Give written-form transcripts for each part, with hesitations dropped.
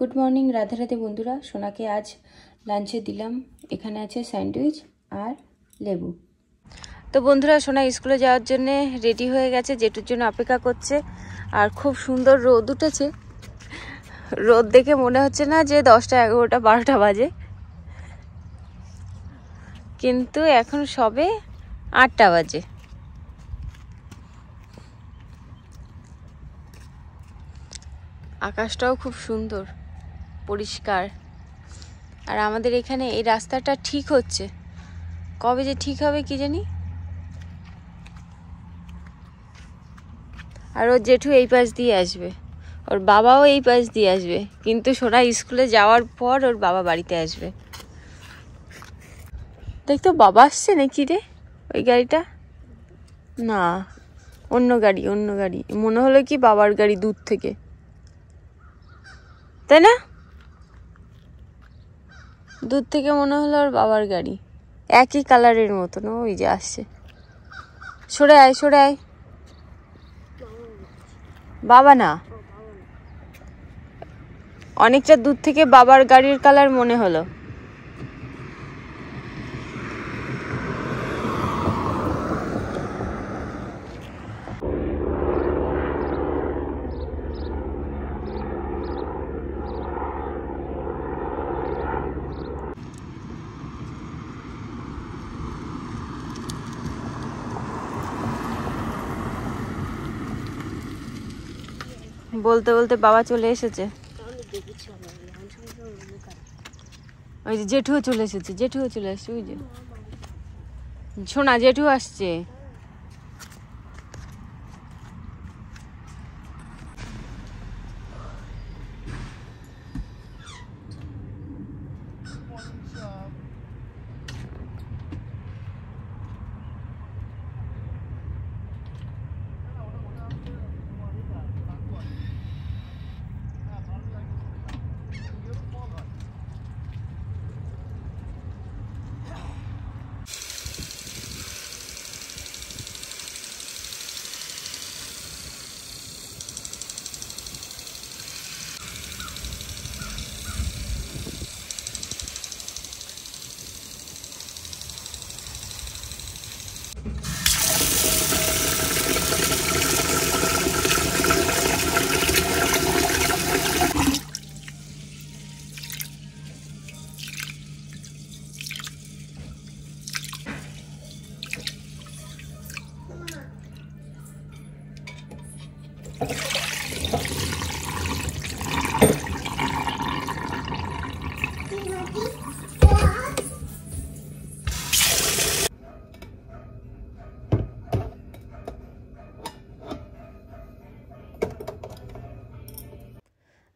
Good morning, Radhe Radhe বন্ধুরা। সোনাকে আজ লাঞ্চে দিলাম, এখানে আছে স্যান্ডউইচ আর লেবু। তো বন্ধুরা, সোনা স্কুলে যাওয়ার জন্যে রেডি হয়ে গেছে, যেটুর জন্য অপেক্ষা করছে। আর খুব সুন্দর রোদ উঠেছে, রোদ দেখে মনে হচ্ছে না যে 10টা 11টা 12টা বাজে, কিন্তু এখন সবে 8টা বাজে। আকাশটাও খুব সুন্দর পরিষ্কার। আর আমাদের এখানে এই রাস্তাটা ঠিক হচ্ছে, কবে যে ঠিক হবে কি জানি। আর ওর জেঠু এই পাশ দিয়ে আসবে, ওর বাবাও এই পাশ দিয়ে আসবে, কিন্তু সোনা স্কুলে যাওয়ার পর ওর বাবা বাড়িতে আসবে। দেখতো বাবা আসছে নাকি রে, ওই গাড়িটা না অন্য গাড়ি, অন্য গাড়ি মনে হলো কি বাবার গাড়ি দূর থেকে, তাই না? দূর থেকে মনে হলো ওর বাবার গাড়ি, একই কালারের মতন। ওই যে আসছে, সরে আয় সরে আয়, বাবা না, অনেকটা দূর থেকে বাবার গাড়ির কালার মনে হলো। বলতে বলতে বাবা চলে এসেছে, ওই যে জেঠুও চলে এসেছে, জেঠুও চলে আসছে। ওই যে সোনা জেঠু আসছে।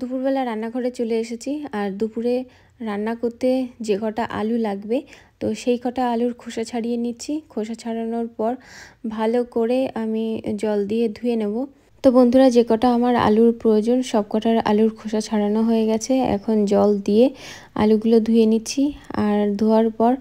দুপুরবেলা রান্নাঘরে চলে এসেছি। আর দুপুরে রান্না করতে যে কটা আলু লাগবে, তো সেই কটা আলুর খোসা ছাড়িয়ে নিচ্ছি। খোসা ছাড়ানোর পর ভালো করে আমি জল দিয়ে ধুয়ে নেব। তো বন্ধুরা, যে কটা আমার আলুর প্রয়োজন সব কটার আলুর খোসা ছাড়ানো হয়ে গেছে। এখন জল দিয়ে আলুগুলো ধুয়ে নিচ্ছি। আর ধোয়ার পর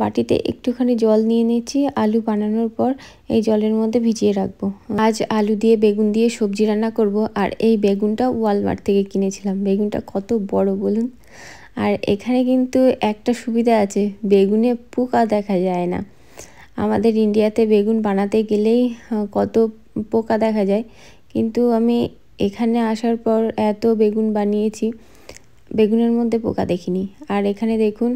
বাটিতে একটুখানি জল নিয়ে নিচ্ছি, আলু বানানোর পর এই জলের মধ্যে ভিজিয়ে রাখবো। আজ আলু দিয়ে বেগুন দিয়ে সবজি রান্না করব। আর এই বেগুনটা ওয়ালমার্ট থেকে কিনেছিলাম, বেগুনটা কত বড় বলুন। আর এখানে কিন্তু একটা সুবিধা আছে, বেগুনে পোকা দেখা যায় না। আমাদের ইন্ডিয়াতে বেগুন বানাতে গেলেই কত পোকা দেখা যায়, কিন্তু আমি এখানে আসার পর এত বেগুন বানিয়েছি, বেগুনের মধ্যে পোকা দেখিনি। আর এখানে দেখুন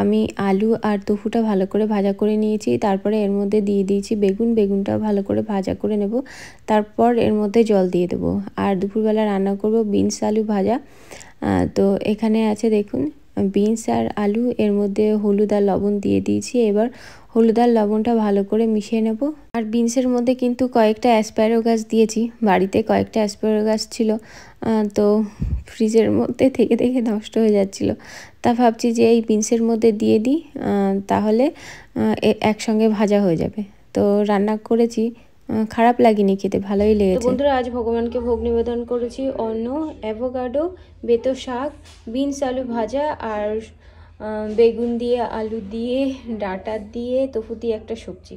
আমি আলু আর টমেটোটা ভালো করে ভাজা করে নিয়েছি, তারপরে এর মধ্যে দিয়ে দিয়েছি বেগুন। বেগুনটা ভালো করে ভাজা করে নেব, তারপর এর মধ্যে জল দিয়ে দেবো। আর দুপুরবেলা রান্না করব বিনস আলু ভাজা। তো এখানে আছে দেখুন বিনস আর আলু, এর মধ্যে হলুদ আর লবণ দিয়ে দিয়েছি। এবার হলুদ আর লবণটা ভালো করে মিশিয়ে নেব। আর বিনসের মধ্যে কিন্তু কয়েকটা অ্যাসপ্যারো গাছ দিয়েছি, বাড়িতে কয়েকটা অ্যাসপ্যারো গাছ ছিল, তো ফ্রিজের মধ্যে থেকে থেকে নষ্ট হয়ে যাচ্ছিল। তা ভাবছি যে এই বিনসের মধ্যে দিয়ে দিই, তাহলে একসঙ্গে ভাজা হয়ে যাবে। তো রান্না করেছি, খারাপ লাগেনি, খেতে ভালোই লেগেছে। বন্ধুরা, আজ ভগবানকে ভোগ নিবেদন করেছি অন্ন, অ্যাভোকাডো, বেত শাক, বিনস আলু ভাজা আর বেগুন দিয়ে আলু দিয়ে ডাটা দিয়ে টফু দিয়ে একটা সবজি।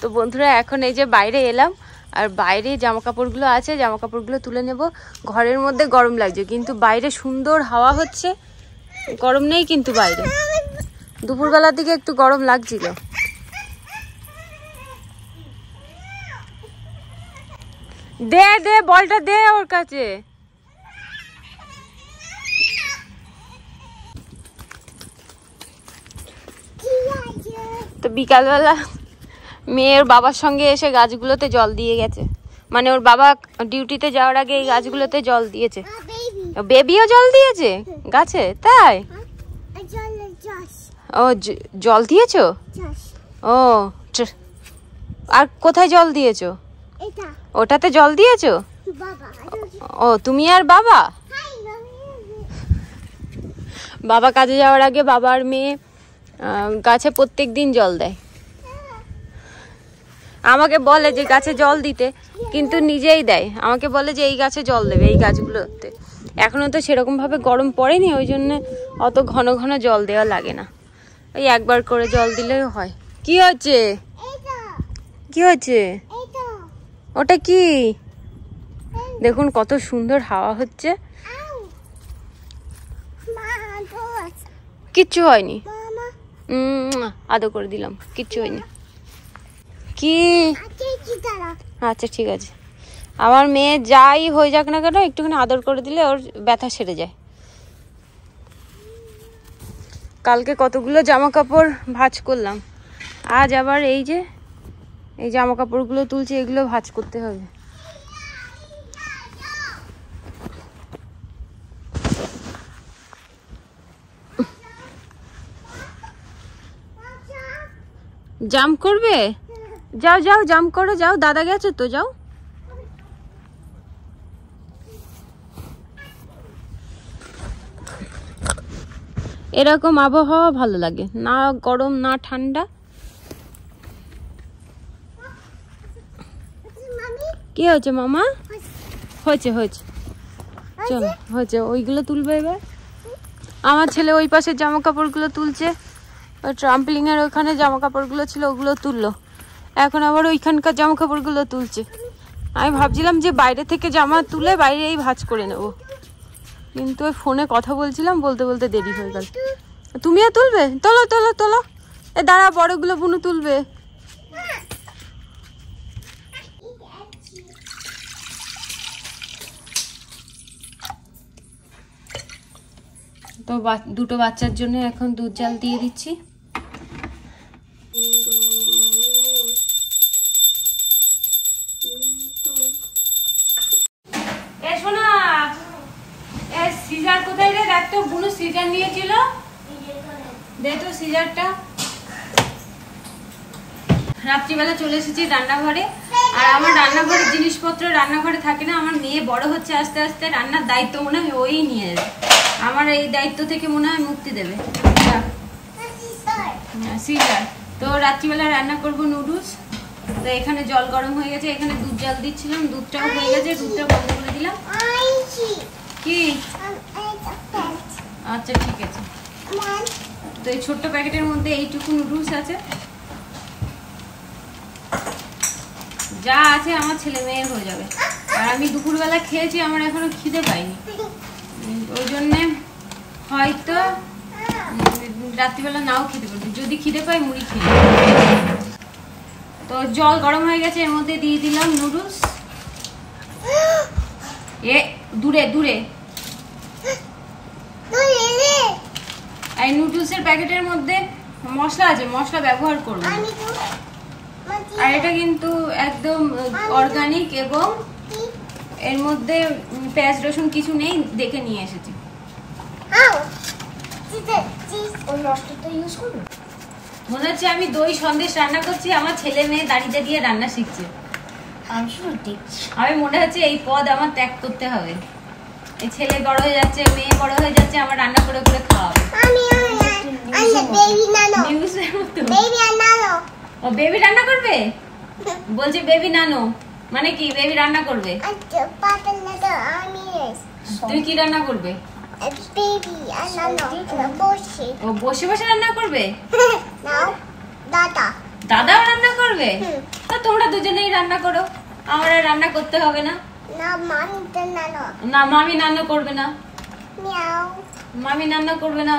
তো বন্ধুরা, এখন এই যে বাইরে এলাম, আর বাইরে জামা কাপড়গুলো আছে, জামা কাপড়গুলো তুলে নেব। ঘরের মধ্যে গরম লাগছে, কিন্তু বাইরে সুন্দর হাওয়া হচ্ছে, গরম নেই। কিন্তু বাইরে দুপুরবেলার দিকে একটু গরম লাগছিল। দে দে বলটা দে ওর কাছে। তো বিকালবেলা মেয়ের বাবার সঙ্গে এসে গাছগুলোতে জল দিয়ে গেছে, মানে ওর বাবা ডিউটিতে যাওয়ার আগে এই গাছগুলোতে জল দিয়েছে। বেবিও জল দিয়েছে গাছে, তাই? ও জল দিয়েছো? ও আর কোথায় জল দিয়েছো? ওটাতে জল দিয়েছো? ও তুমি আর বাবা? বাবা কাজে যাওয়ার আগে বাবা আর মেয়ে গাছে প্রত্যেক দিন জল দেয়। আমাকে বলে যে গাছে জল দিতে, কিন্তু নিজেই দেয়। আমাকে বলে যে এই গাছে জল দেবে, এই গাছগুলোতে। এখনো তো সেরকমভাবে গরম পড়েনি, ওই জন্য অত ঘন ঘন জল দেওয়া লাগে না, ওই একবার করে জল দিলেও হয়। কি হচ্ছে? কি হচ্ছে? ওটা কি? দেখুন কত সুন্দর হাওয়া হচ্ছে। কিচ্ছু হয়নি, আদর করে দিলাম, কিচ্ছু হয়নি। কি আচ্ছা ঠিক আছে। আমার মেয়ে যাই হয়ে যাক না কেন, একটুখানি আদর করে দিলে ওর ব্যথা সেরে যায়। কালকে কতগুলো জামা কাপড় ভাঁজ করলাম, আজ আবার এই যে এই জামা কাপড়গুলো তুলছি, এগুলো ভাঁজ করতে হবে। জাম্প করবে? যাও যাও, জাম্প করে যাও, দাদা গেছে তো, যাও। এরকম আবহাওয়া ভালো লাগে, না গরম না ঠান্ডা। কি হয়েছে মামা? হয়েছে হয়েছে, চলো হয়েছে। ওইগুলো তুলবে এবার। আমার ছেলে ওই পাশের জামা কাপড়গুলো তুলছে, ট্রাম্পলিং এর ওখানে জামা কাপড়গুলো ছিল, ওগুলো তুললো। এখন আবার ওইখানকার জামা কাপড়গুলো তুলছে। আমি ভাবছিলাম যে বাইরে থেকে জামা তুলে বাইরেই ভাঁজ করে নেব, কিন্তু ওই ফোনে কথা বলছিলাম, বলতে বলতে দেরি হয়ে গেল। তুমিও তুলবে? তোলো তোলো তোলো। এ দাঁড়া, বড়গুলো বুনু তুলবে। তো দুটো বাচ্চার জন্য এখন দুধ জাল দিয়ে দিচ্ছি। রাত্রিবেলা চলে এসেছি রান্নাঘরে। আর আমার রান্নাঘরের জিনিসপত্র রান্নাঘরে থাকে না। আমার মেয়ে বড় হচ্ছে আস্তে আস্তে, রান্নার দায়িত্ব মনে হয় ওই নিয়ে যাবে। আমার এই দায়িত্ব থেকে মনে হয় মুক্তি দেবে সিজার। তো রাত্রিবেলা রান্না করব নুডলস। তো এখানে জল গরম হয়ে গেছে, এখানে দুধ জাল দিচ্ছিলাম, দুধটাও হয়ে গেছে, দুধটা বন্ধ করে দিলাম। কি? আচ্ছা ঠিক আছে। তো এই ছোট্ট প্যাকেটের মধ্যে এইটুকু নুডলস আছে, যা আছে আমার ছেলে মেয়ে হয়ে যাবে। আর আমি দুপুরবেলা খেয়েছি, আমার এখনো খিদে পাইনি, ওই জন্যে হয়তো রাত্রিবেলা নাও খেতে পারবো। যদি খিদে পাই মুড়ি খেয়ে। তো জল গরম হয়ে গেছে, এর মধ্যে দিয়ে দিলাম নুডলস। এ দূরে দূরে, এই নুডলসের প্যাকেটের মধ্যে মশলা আছে, মশলা ব্যবহার করবো। আর এটা কিন্তু একদম অর্গানিক, এবং এর মধ্যে পেঁয়াজ রসুন কিছু নেই, দেখে নিয়ে এসেছি। মনে হচ্ছে আমি দই সন্দেশ রান্না করছি, আমার ছেলে মেয়ে দাঁড়িয়ে দিয়ে রান্না শিখছে। আমি মনে হচ্ছে এই পদ আমার ত্যাগ করতে হবে। এই ছেলে বড় হয়ে যাচ্ছে, মেয়ে বড় হয়ে যাচ্ছে, আমার রান্না করে করে খাওয়াবে। ও বেবি রান্না করবে বলছে। বেবি নানো মানে কি? বেবি রান্না করবে। তুমি কি রান্না করবে? ও বসে বসে রান্না করবে? দাদাও রান্না করবে? তা তোমরা দুজনেই রান্না করো। আমার আর রান্না করতে হবে না। না, মামি রান্না করবে না। মামি রান্না করবে না।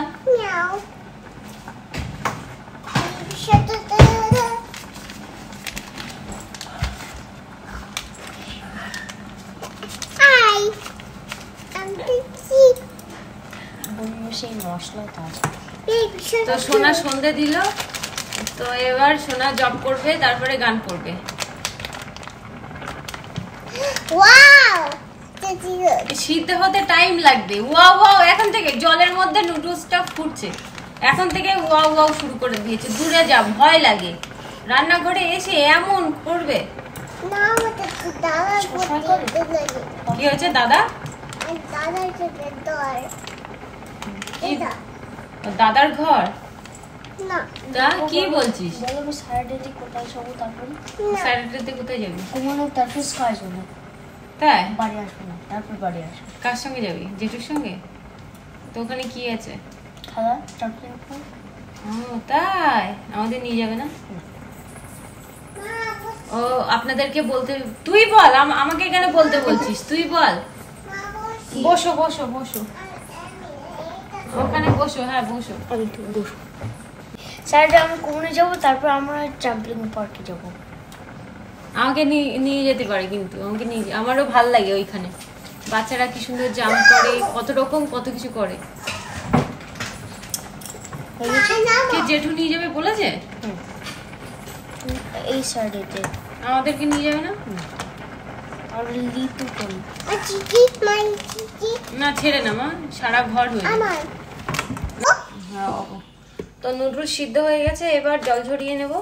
তো সোনা সন্ধে দিল, তো এবার সোনা জব করবে, তারপরে গান করবে। সিদ্ধ হতে টাইম লাগবে। ওয়াও ওয়াও, এখন থেকে জলের মধ্যে নুডলসটা ফুটছে, এখন থেকে ওয়াও ওয়াও শুরু করে দিয়েছে। দূরে যা, ভয় লাগে। রান্নাঘরে এসে এমন করবে। কি হয়েছে দাদা? দাদার ঘর না, কি বলছিস? কোথায় যাবি? তাই বাড়ি আসবো না, তারপর বাড়ি আসবো। কার সঙ্গে যাবি? জেঠুর সঙ্গে। তো ওখানে কি আছে? খাওয়া তাই আমাদের নিয়ে যাবে না? ও আপনাদেরকে বলতে, তুই বল, আমাকে কেন বলতে বলছিস? তুই বল। বসো বসো বসো, ওখানে বসো। হ্যাঁ বসো, বসো। স্যারটা আমি কোমনে যাবো, তারপর আমরা ট্রাম্পলিং পার্কে যাবো। আমাকে নিয়ে যেতে পারে, কিন্তু আমাকে নিয়ে, আমারও ভাল লাগে ওইখানে। বাচ্চারা কি সুন্দর জাম্প করে, কত রকম কত কিছু করে। জেঠু নিয়ে যাবে বলেছে। এই সাইডে আমাদেরকে নিয়ে যাবে না? না ছেড়ে না মা, সারা ঘর হয়ে। তো নুডলস সিদ্ধ হয়ে গেছে, এবার জল ঝরিয়ে নেব।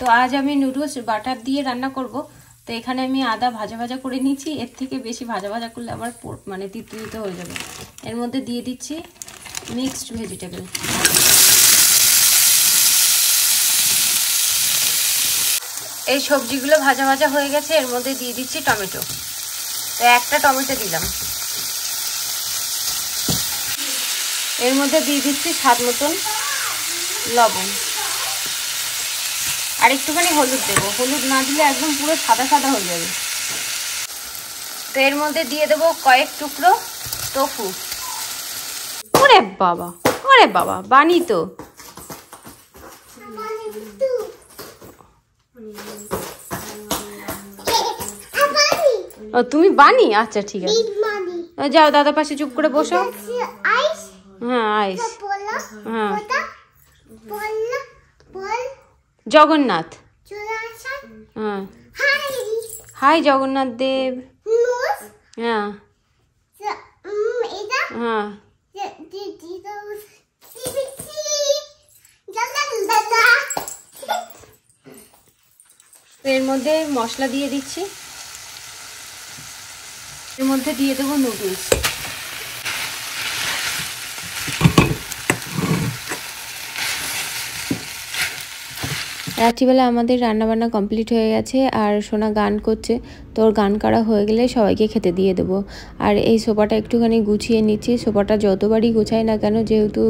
তো আজ আমি নুডলস বাটার দিয়ে রান্না করব। তো এখানে আমি আদা ভাজা ভাজা করে নিয়েছি, এর থেকে বেশি ভাজা ভাজা করলে আবার মানে তিতো তিতো হয়ে যাবে। এর মধ্যে দিয়ে দিচ্ছি মিক্সড ভেজিটেবল। এই সবজিগুলো ভাজা ভাজা হয়ে গেছে, এর মধ্যে দিয়ে দিচ্ছি টমেটো। তো একটা টমেটো দিলাম। এর মধ্যে দিয়ে দিচ্ছি স্বাদ মতন লবণ, আর একটুখানি হলুদ দেবো। হলুদ না দিলে একদম পুরো সাদা সাদা হয়ে যাবে। তো এর মধ্যে দিয়ে দেবো কয়েক টুকরো টোফু। ওরে বাবা, ওরে বাবা, বানি তো। ও তুমি বানি? আচ্ছা ঠিক আছে, যাও দাদা পাশে চুপ করে বসো। হ্যাঁ আইস। হ্যাঁ জগন্নাথ। হ্যাঁ হাই জগন্নাথ দেব। হ্যাঁ হ্যাঁ এর মধ্যে মশলা দিয়ে দিচ্ছি। এর মধ্যে দিয়ে দেবো নুডলস। রাত্রিবেলা আমাদের রান্নাবান্না কমপ্লিট হয়ে গেছে, আর সোনা গান করছে। তোর গান করা হয়ে গেলে সবাইকে খেতে দিয়ে দেবো। আর এই সোফাটা একটুখানি গুছিয়ে নিচ্ছি। সোফাটা যতবারই গোছাই না কেন, যেহেতু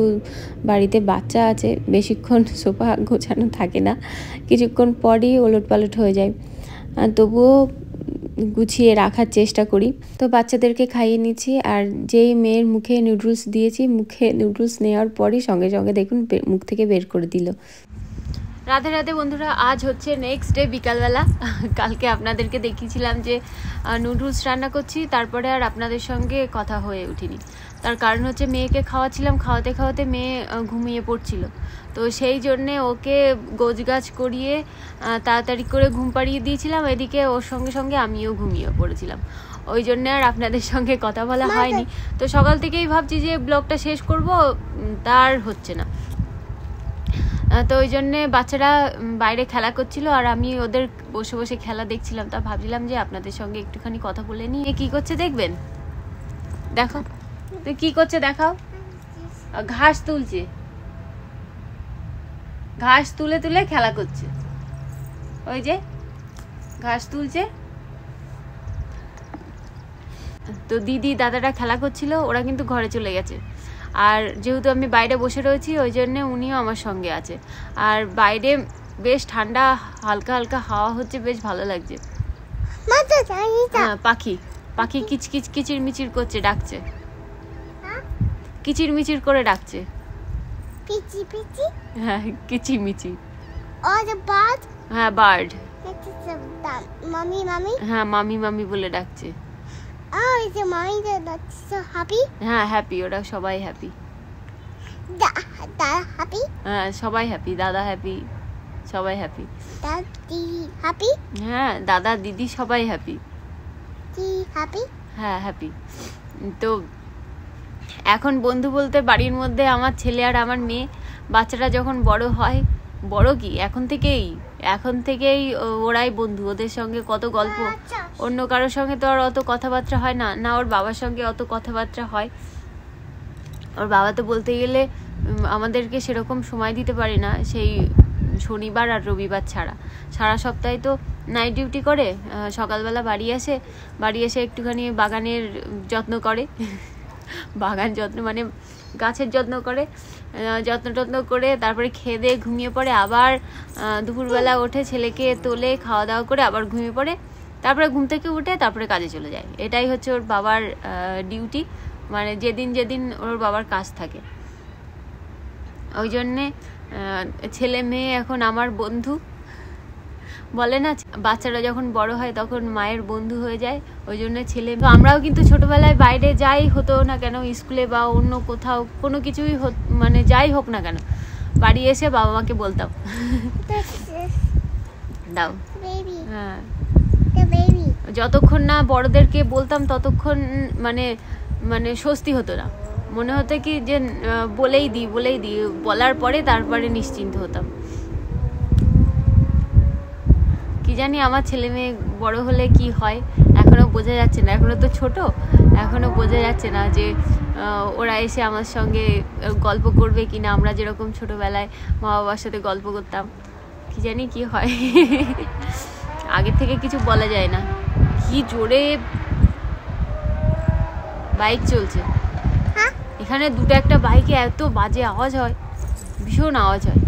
বাড়িতে বাচ্চা আছে, বেশিক্ষণ সোফা গোছানো থাকে না, কিছুক্ষণ পরই ওলট পালট হয়ে যায়। তবুও গুছিয়ে রাখার চেষ্টা করি। তো বাচ্চাদেরকে খাইয়ে নিচ্ছি। আর যেই মেয়ের মুখে নুডলস দিয়েছি, মুখে নুডলস নেওয়ার পরই সঙ্গে সঙ্গে দেখুন মুখ থেকে বের করে দিল। রাধে রাধে বন্ধুরা, আজ হচ্ছে নেক্সট ডে বিকালবেলা। কালকে আপনাদেরকে দেখিয়েছিলাম যে নুডলস রান্না করছি, তারপরে আর আপনাদের সঙ্গে কথা হয়ে উঠিনি। তার কারণ হচ্ছে মেয়েকে খাওয়াচ্ছিলাম, খাওয়াতে খাওয়াতে মেয়ে ঘুমিয়ে পড়ছিল। তো সেই জন্যে ওকে গোছগাছ করিয়ে তাড়াতাড়ি করে ঘুম পাড়িয়ে দিয়েছিলাম, এদিকে ওর সঙ্গে সঙ্গে আমিও ঘুমিয়ে পড়েছিলাম। ওই জন্যে আর আপনাদের সঙ্গে কথা বলা হয়নি। তো সকাল থেকেই ভাবছি যে ব্লগটা শেষ করব, তার হচ্ছে না। তো ওই জন্যে বাচ্চারা বাইরে খেলা করছিল, আর আমি ওদের বসে বসে খেলা দেখছিলাম। তা ভাবছিলাম যে আপনাদের সঙ্গে একটুখানি কথা বলে নিই। কি করছে দেখবেন, দেখো তুই কি করছে, দেখাও। ঘাস তুলছে, ঘাস তুলে তুলে খেলা করছে। ওই যে ঘাস তুলছে। তো দিদি দাদারা খেলা করছিল, ওরা কিন্তু ঘরে চলে গেছে। আর যেহেতু আমি বাইরে বসে রয়েছি ওই জন্যে উনিও আমার সঙ্গে আছে। আর বাইরে বেশ ঠান্ডা, হালকা হালকা হাওয়া হচ্ছে, বেশ ভালো লাগছে। পাখি পাখি কিচকিচ কিচির মিচির করছে, ডাকছে, কিচির মিচির করে ডাকছে। হ্যাঁ, কিচিমিচি। হ্যাঁ, বার্ড। হ্যাঁ, মামি মামি বলে ডাকছে। হ্যাঁ, হ্যাপি। ওরা সবাই হ্যাপি, হ্যাঁ সবাই হ্যাপি, দাদা হ্যাপি, সবাই হ্যাপি, হ্যাঁ দাদা দিদি সবাই হ্যাপি, হ্যাঁ হ্যাপি। তো এখন বন্ধু বলতে বাড়ির মধ্যে আমার ছেলে আর আমার মেয়ে। বাচ্চারা যখন বড় হয়, বড় কি এখন থেকেই ওরাই বন্ধু, ওদের সঙ্গে কত গল্প। অন্য কারোর সঙ্গে তো আর অত কথাবার্তা হয় না, না ওর বাবার সঙ্গে অত কথাবার্তা হয়। ওর বাবা তো বলতে গেলে আমাদেরকে সেরকম সময় দিতে পারে না, সেই শনিবার আর রবিবার ছাড়া। সারা সপ্তাহে তো নাইট ডিউটি করে, সকালবেলা বাড়ি এসে একটুখানি বাগানের যত্ন করে, বাগান যত্ন মানে গাছের যত্ন করে, যত্ন করে তারপরে খেয়ে দিয়ে ঘুমিয়ে পড়ে। আবার দুপুরবেলা ওঠে, ছেলেকে তোলে, খাওয়া দাওয়া করে আবার ঘুমিয়ে পড়ে, তারপরে ঘুম থেকে উঠে তারপরে কাজে চলে যায়। এটাই হচ্ছে ওর বাবার ডিউটি, মানে যেদিন ওর বাবার কাজ থাকে। ওই জন্যে ছেলে মেয়ে এখন আমার বন্ধু। বলে না বাচ্চারা যখন বড় হয় তখন মায়ের বন্ধু হয়ে যায়, ওই জন্য ছেলে। আমরাও কিন্তু ছোটবেলায় বাইরে যাই হতো না কেন, স্কুলে বা অন্য কোথাও কোনো কিছুই মানে যাই হোক না কেন, বাড়ি এসে বাবা মাকে বলতাম দাও। হ্যাঁ, যতক্ষণ না বড়দেরকে বলতাম ততক্ষণ মানে মানে স্বস্তি হতো না, মনে হতো কি যে বলেই দিই, বলার পরে তারপরে নিশ্চিন্ত হতাম। কি জানি আমার ছেলে মেয়ে বড় হলে কি হয় এখনও বোঝা যাচ্ছে না, এখনও তো ছোট, এখনও বোঝা যাচ্ছে না যে ওরা এসে আমার সঙ্গে গল্প করবে কি না। আমরা যেরকম ছোটবেলায় মা বাবার সাথে গল্প করতাম, কি জানি কি হয়। আগে থেকে কিছু বলা যায় না। কি জোরে বাইক চলছে এখানে, দুটো একটা বাইকে এত বাজে আওয়াজ হয়, ভীষণ আওয়াজ হয়।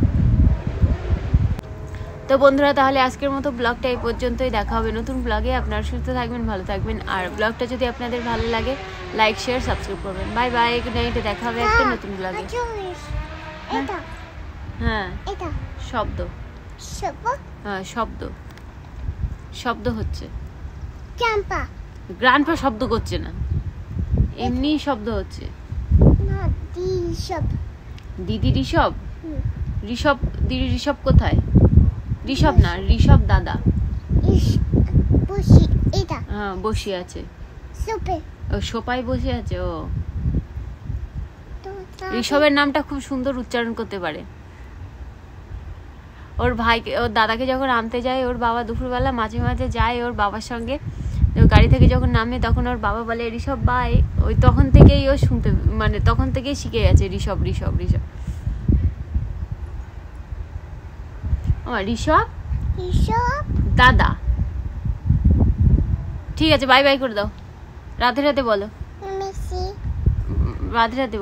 তো বন্ধুরা, তাহলে আজকের মতো ব্লগটা এই পর্যন্তই। দেখা হবে নতুন ব্লগে। আপনারা সুস্থ থাকবেন, ভালো থাকবেন। আর ব্লগটা যদি আপনাদের ভালো লাগে লাইক, শেয়ার, সাবস্ক্রাইব করবেন। Bye bye, good night. দেখা হবে একটা নতুন ব্লগে। হ্যাঁ, শব্দ হচ্ছে, গ্র্যান্ডপা শব্দ করছে না, এমনি শব্দ হচ্ছে। দিদি ঋষভ, দিদি ঋষভ কোথায়? ঋষভ না, ঋষভ দাদা বসে আছে, সোপায় বসে আছে। ও ঋষভের নামটা খুব সুন্দর উচ্চারণ করতে পারে। ওর দাদাকে যখন আনতে যায় ওর বাবা দুপুরবেলা, মাঝে মাঝে যায় ওর বাবার সঙ্গে, গাড়ি থেকে যখন নামে তখন ওর বাবা বলে ঋষভ বাই। ওই তখন থেকেই ও শুনতে মানে তখন থেকেই শিখে গেছে ঋষভ ঋষভ ঋষভ। ঋষভ দাদা, ঠিক আছে, বাই বাই করে দাও। রাধে রাধে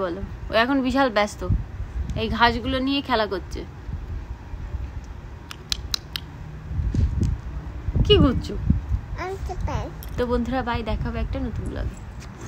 বলো। ও এখন বিশাল ব্যস্ত, এই ঘাসগুলো নিয়ে খেলা করছে। কি করছো? তো বন্ধুরা, বাই। দেখা হবে একটা নতুন ব্লগে।